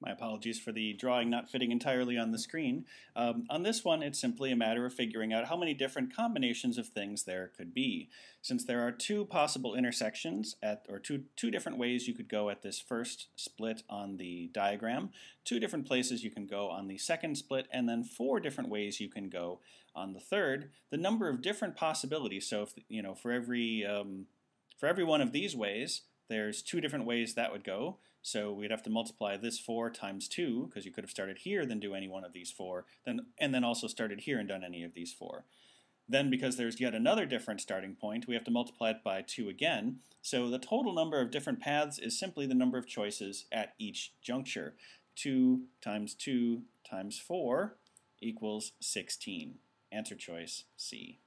My apologies for the drawing not fitting entirely on the screen. On this one, it's simply a matter of figuring out how many different combinations of things there could be. Since there are two possible intersections, or two different ways you could go at this first split on the diagram, two different places you can go on the second split, and then four different ways you can go on the third, the number of different possibilities, so if, you know, for every one of these ways, there's two different ways that would go, so we'd have to multiply this 4 times 2, because you could have started here, then do any one of these 4, and then also started here and done any of these 4. Then, because there's yet another different starting point, we have to multiply it by 2 again, so the total number of different paths is simply the number of choices at each juncture. 2 times 2 times 4 equals 16. Answer choice C.